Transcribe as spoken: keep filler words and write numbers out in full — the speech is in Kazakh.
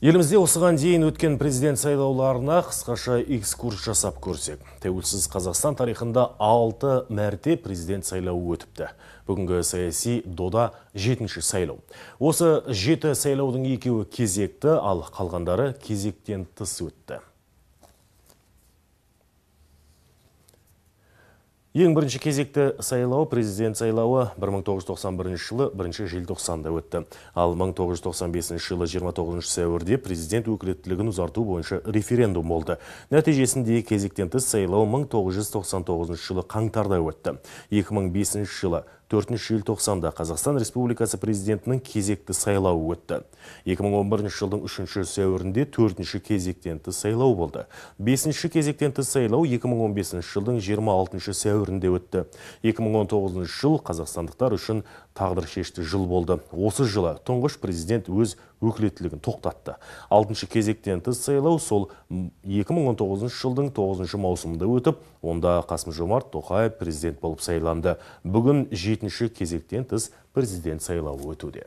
Елімізде осыған дейін өткен президент сайлауларына қысқаша экскурс жасап көрсек. Тәуелсіз Қазақстан тарихында алты мәрте президент сайлауы өтіпті. Бүгінгі саяси дода жетінші сайлау. Осы жеті сайлаудың екеуі кезекті, ал қалғандары кезектен тыс өтті. Ең бірінші кезекті сайлау, президент сайлауы бір мың тоғыз жүз тоқсан бірінші жылы бірінші желтоқсанда өтті. Ал мың тоғыз жүз тоқсан бесінші жылы жиырма тоғызыншы сәуірде президент өкілеттілігін ұзарту бойынша референдум болды. Нәтижесінде кезектен тыс сайлау мың тоғыз жүз тоқсан тоғызыншы жылы қаңтарда өтті. екі мың бесінші жылы төртінші желтоқсанда Қазақстан Республикасы президентінің кезекті сайлауы өтті. екі мың он бірінші жылдың үшінші сәуірінде төртінші кезектен тыс сайлау болды. бесінші кезектен тыс сайлау екі мың он бесінші жылдың жиырма алтыншы сәуірінде өтті. екі мың он тоғызыншы жыл қазақстандықтар үшін тағдыр шешті жыл болды. Осы жылы тұңғыш президент өз өкілеттілігін тоқтатты. алтыншы кезектен тыс сайлау сол екі мың он тоғызыншы жылдың тоғызыншы маусымында өтіп, онда Қасым-Жомарт Тоқаев президент болып сайланды. Бүгін жетінші кезектен тыс президент сайлауы өтуде.